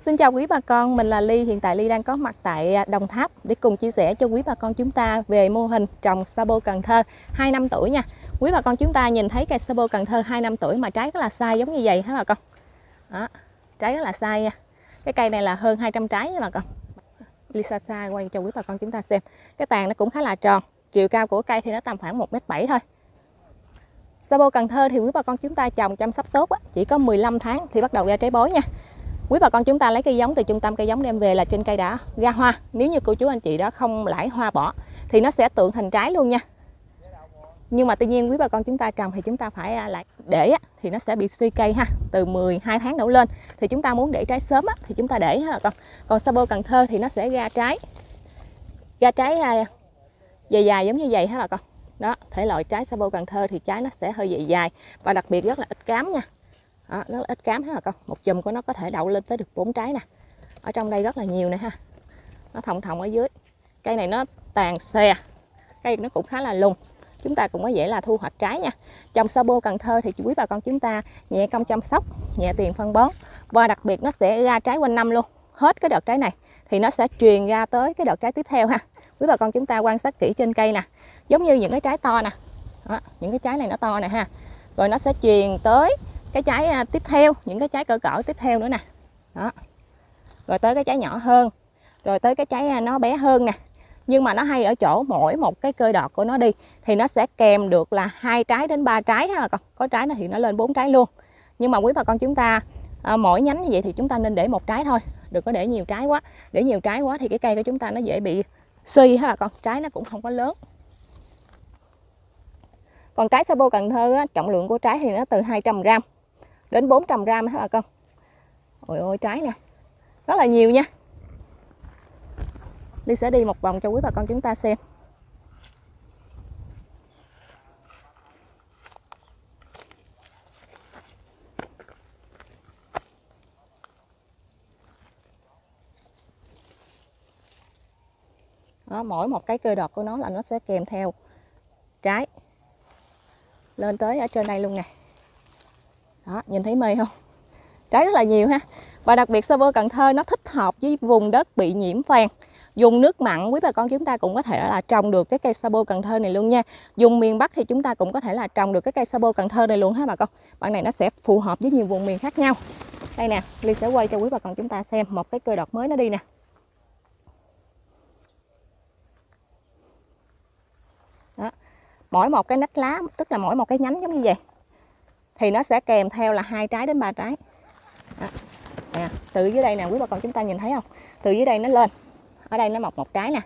Xin chào quý bà con, mình là Ly. Hiện tại Ly đang có mặt tại Đồng Tháp để cùng chia sẻ cho quý bà con chúng ta về mô hình trồng Sapo Cần Thơ 2 năm tuổi nha. Quý bà con chúng ta nhìn thấy cây Sapo Cần Thơ 2 năm tuổi mà trái rất là sai giống như vậy hả bà con? Đó, trái rất là sai nha. Cái cây này là hơn 200 trái nha bà con. Ly xa xa quay cho quý bà con chúng ta xem. Cái tàn nó cũng khá là tròn, chiều cao của cây thì nó tầm khoảng 1,7 m thôi. Sapo Cần Thơ thì quý bà con chúng ta trồng chăm sóc tốt á, chỉ có 15 tháng thì bắt đầu ra trái bối nha. Quý bà con chúng ta lấy cây giống từ Trung tâm Cây Giống đem về là trên cây đã ra hoa. Nếu như cô chú anh chị đó không lãi hoa bỏ thì nó sẽ tượng thành trái luôn nha. Nhưng mà tuy nhiên quý bà con chúng ta trồng thì chúng ta phải lại để thì nó sẽ bị suy cây ha. Từ 12 tháng đổ lên thì chúng ta muốn để trái sớm thì chúng ta để ha con. Còn Sapo Cần Thơ thì nó sẽ ra trái dài giống như vậy ha bà con. Đó, thể loại trái Sapo Cần Thơ thì trái nó sẽ hơi dài và đặc biệt rất là ít cám nha. Đó, rất là ít cám ha bà con. Một chùm của nó có thể đậu lên tới được 4 trái nè. Ở trong đây rất là nhiều nè ha. Nó thòng ở dưới. Cây này nó tàn xè. Cây nó cũng khá là lùn. Chúng ta cũng có dễ là thu hoạch trái nha. Trồng Sapo Cần Thơ thì quý bà con chúng ta nhẹ công chăm sóc, nhẹ tiền phân bón. Và đặc biệt nó sẽ ra trái quanh năm luôn. Hết cái đợt trái này thì nó sẽ truyền ra tới cái đợt trái tiếp theo ha. Quý bà con chúng ta quan sát kỹ trên cây nè. Giống như những cái trái to nè. Đó, những cái trái này nó to nè ha. Rồi nó sẽ truyền tới cái trái tiếp theo, những cái trái cỡ tiếp theo nữa nè. Đó. Rồi tới cái trái nhỏ hơn. Rồi tới cái trái nó bé hơn nè. Nhưng mà nó hay ở chỗ mỗi một cái cơi đọt của nó đi thì nó sẽ kèm được là 2 trái đến 3 trái ha bà con. Có trái nó thì nó lên 4 trái luôn. Nhưng mà quý bà con chúng ta mỗi nhánh như vậy thì chúng ta nên để 1 trái thôi, đừng có để nhiều trái quá. Để nhiều trái quá thì cái cây của chúng ta nó dễ bị suy ha bà con, trái nó cũng không có lớn. Còn trái Sapo Cần Thơ á, trọng lượng của trái thì nó từ 200 g đến 400 g hả bà con. Ôi ôi trái nè. Rất là nhiều nha. Ly sẽ đi một vòng cho quý bà con chúng ta xem. Đó, mỗi một cái cơi đọt của nó là nó sẽ kèm theo trái. Lên tới ở trên đây luôn nè. Đó, nhìn thấy mê không? Trái rất là nhiều ha. Và đặc biệt Sapo Cần Thơ nó thích hợp với vùng đất bị nhiễm phèn, dùng nước mặn. Quý bà con chúng ta cũng có thể là trồng được cái cây Sapo Cần Thơ này luôn nha. Dùng miền Bắc thì chúng ta cũng có thể là trồng được cái cây Sapo Cần Thơ này luôn ha bà con. Bạn này nó sẽ phù hợp với nhiều vùng miền khác nhau. Đây nè, Ly sẽ quay cho quý bà con chúng ta xem một cái cơi đọt mới nó đi nè. Đó. Mỗi một cái nách lá, tức là mỗi một cái nhánh giống như vậy thì nó sẽ kèm theo là 2 trái đến 3 trái. Đó. Nè, từ dưới đây nè quý bà con chúng ta nhìn thấy không? Từ dưới đây nó lên. Ở đây nó mọc 1 trái nè.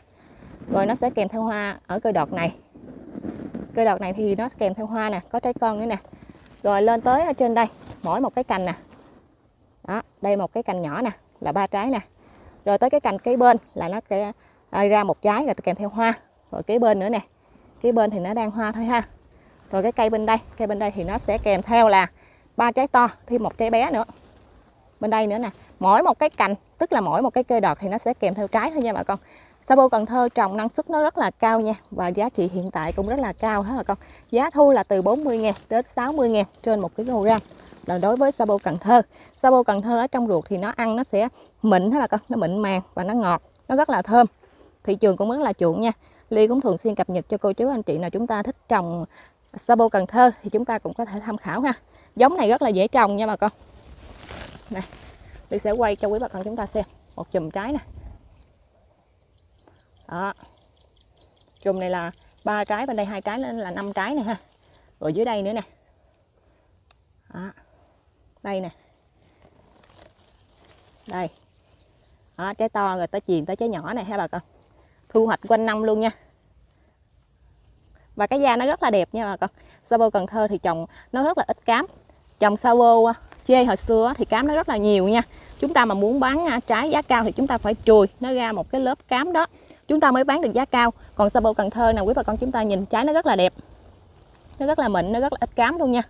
Rồi nó sẽ kèm theo hoa ở cơi đọt này. Cơi đọt này thì nó kèm theo hoa nè, có trái con nữa nè. Rồi lên tới ở trên đây, mỗi một cái cành nè. Đó, đây một cái cành nhỏ nè là 3 trái nè. Rồi tới cái cành kế bên là nó ra 1 trái rồi kèm theo hoa. Rồi kế bên nữa nè. Kế bên thì nó đang hoa thôi ha. Rồi cái cây bên đây thì nó sẽ kèm theo là 3 trái to, thêm 1 trái bé nữa. Bên đây nữa nè, mỗi một cái cành, tức là mỗi một cái cây đọt thì nó sẽ kèm theo trái thôi nha bà con. Sapo Cần Thơ trồng năng suất nó rất là cao nha, và giá trị hiện tại cũng rất là cao hả bà con. Giá thu là từ 40 000 đến 60 000 trên 1 kg. Là đối với Sapo Cần Thơ. Sapo Cần Thơ ở trong ruột thì nó ăn nó sẽ mịn hả bà con, nó mịn màng và nó ngọt, nó rất là thơm. Thị trường cũng rất là chuộng nha. Ly cũng thường xuyên cập nhật cho cô chú anh chị nào chúng ta thích trồng Sapo Cần Thơ thì chúng ta cũng có thể tham khảo ha. Giống này rất là dễ trồng nha bà con. Này, Ly sẽ quay cho quý bà con chúng ta xem một chùm trái nè. Đó. Chùm này là 3 trái, bên đây 2 trái nên là 5 trái nè ha. Rồi dưới đây nữa nè. Đó. Đây nè. Đây. Đó, trái to rồi tới chìm tới trái nhỏ này ha bà con. Thu hoạch quanh năm luôn nha. Và cái da nó rất là đẹp nha bà con. Sapo Cần Thơ thì trồng nó rất là ít cám. Trồng Sapo chê hồi xưa thì cám nó rất là nhiều nha. Chúng ta mà muốn bán trái giá cao thì chúng ta phải chùi nó ra một cái lớp cám đó, chúng ta mới bán được giá cao. Còn Sapo Cần Thơ nè quý bà con chúng ta nhìn trái nó rất là đẹp, nó rất là mịn, nó rất là ít cám luôn nha.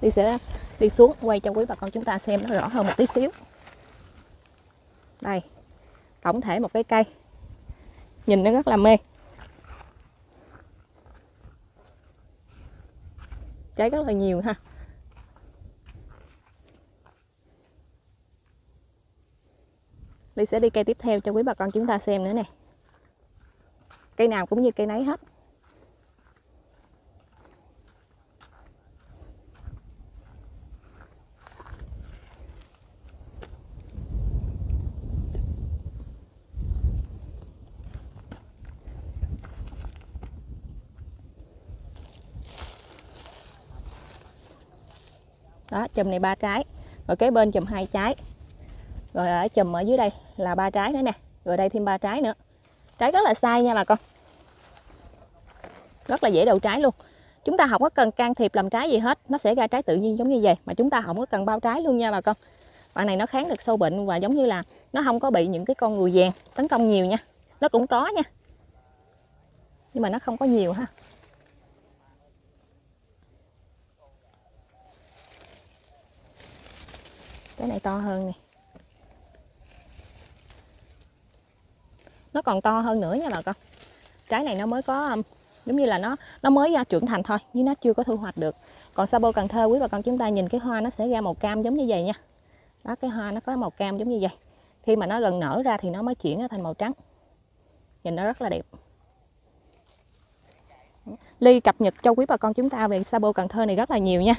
Đi sẽ đi xuống quay cho quý bà con chúng ta xem nó rõ hơn một tí xíu. Đây, tổng thể một cái cây nhìn nó rất là mê. Trái rất là nhiều ha. Ly sẽ đi cây tiếp theo cho quý bà con chúng ta xem nữa nè. Cây nào cũng như cây nấy hết. Đó, chùm này 3 trái, rồi kế bên chùm 2 trái, rồi ở chùm ở dưới đây là 3 trái nữa nè, rồi đây thêm 3 trái nữa. Trái rất là sai nha bà con, rất là dễ đậu trái luôn. Chúng ta không có cần can thiệp làm trái gì hết, nó sẽ ra trái tự nhiên giống như vậy, mà chúng ta không có cần bao trái luôn nha bà con. Bạn này nó kháng được sâu bệnh và giống như là nó không có bị những cái con ruồi vàng tấn công nhiều nha. Nó cũng có nha, nhưng mà nó không có nhiều ha. Cái này to hơn nè, nó còn to hơn nữa nha bà con. Trái này nó mới có giống như là nó mới trưởng thành thôi, nhưng nó chưa có thu hoạch được. Còn Sapo Cần Thơ quý bà con chúng ta nhìn cái hoa nó sẽ ra màu cam giống như vậy nha. Đó, cái hoa nó có màu cam giống như vậy, khi mà nó gần nở ra thì nó mới chuyển thành màu trắng, nhìn nó rất là đẹp. Ly cập nhật cho quý bà con chúng ta về Sapo Cần Thơ này rất là nhiều nha.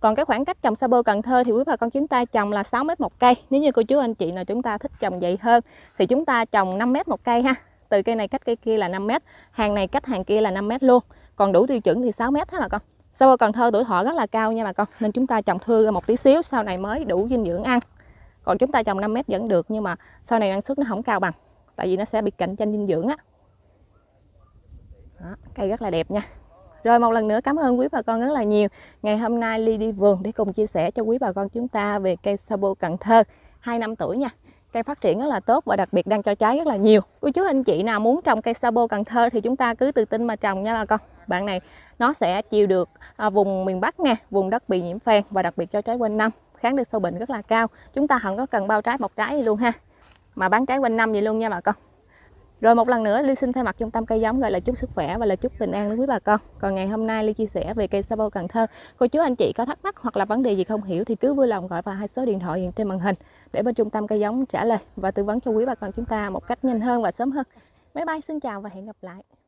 Còn cái khoảng cách trồng Sapo Cần Thơ thì quý bà con chúng ta trồng là 6 mét một cây. Nếu như cô chú anh chị nào chúng ta thích trồng dày hơn thì chúng ta trồng 5 mét một cây ha. Từ cây này cách cây kia là 5 mét, hàng này cách hàng kia là 5 mét luôn. Còn đủ tiêu chuẩn thì 6 mét ha bà con. Sapo Cần Thơ tuổi thọ rất là cao nha bà con, nên chúng ta trồng thưa ra một tí xíu sau này mới đủ dinh dưỡng ăn. Còn chúng ta trồng 5 mét vẫn được, nhưng mà sau này năng suất nó không cao bằng, tại vì nó sẽ bị cạnh tranh dinh dưỡng á. Đó, cây rất là đẹp nha. Rồi một lần nữa cảm ơn quý bà con rất là nhiều. Ngày hôm nay Ly đi vườn để cùng chia sẻ cho quý bà con chúng ta về cây Sapo Cần Thơ 2 năm tuổi nha. Cây phát triển rất là tốt và đặc biệt đang cho trái rất là nhiều. Cô chú anh chị nào muốn trồng cây Sapo Cần Thơ thì chúng ta cứ tự tin mà trồng nha bà con. Bạn này nó sẽ chịu được vùng miền Bắc nè, vùng đất bị nhiễm phèn và đặc biệt cho trái quanh năm, kháng được sâu bệnh rất là cao. Chúng ta không có cần bao trái một trái gì luôn ha, mà bán trái quanh năm vậy luôn nha bà con. Rồi một lần nữa Ly xin thay mặt Trung tâm Cây Giống gửi lời chúc sức khỏe và lời chúc bình an đến quý bà con. Còn ngày hôm nay Ly chia sẻ về cây Sapo Cần Thơ. Cô chú anh chị có thắc mắc hoặc là vấn đề gì không hiểu thì cứ vui lòng gọi vào 2 số điện thoại hiện trên màn hình để bên Trung tâm Cây Giống trả lời và tư vấn cho quý bà con chúng ta một cách nhanh hơn và sớm hơn. Bye bye, xin chào và hẹn gặp lại.